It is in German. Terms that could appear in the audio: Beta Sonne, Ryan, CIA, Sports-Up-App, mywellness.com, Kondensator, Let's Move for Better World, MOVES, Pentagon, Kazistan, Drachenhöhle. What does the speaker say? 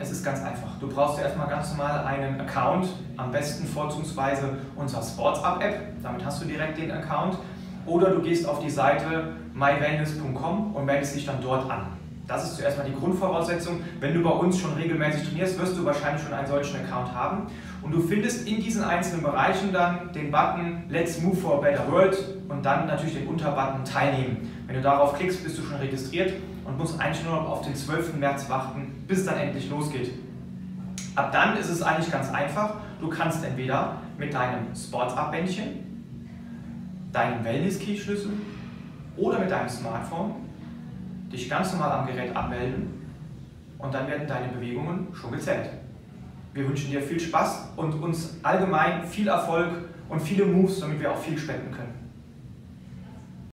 Es ist ganz einfach. Du brauchst erstmal ganz normal einen Account, am besten vorzugsweise unserer Sports-Up-App, damit hast du direkt den Account. Oder du gehst auf die Seite mywellness.com und meldest dich dann dort an. Das ist zuerst mal die Grundvoraussetzung. Wenn du bei uns schon regelmäßig trainierst, wirst du wahrscheinlich schon einen solchen Account haben. Und du findest in diesen einzelnen Bereichen dann den Button Let's Move for Better World und dann natürlich den Unterbutton Teilnehmen. Wenn du darauf klickst, bist du schon registriert und musst eigentlich nur noch auf den 12. März warten, bis es dann endlich losgeht. Ab dann ist es eigentlich ganz einfach. Du kannst entweder mit deinem Sports-Up-Bändchen, deinem Wellness-Key-Schlüssel oder mit deinem Smartphone dich ganz normal am Gerät abmelden und dann werden deine Bewegungen schon gezählt. Wir wünschen dir viel Spaß und uns allgemein viel Erfolg und viele Moves, damit wir auch viel spenden können.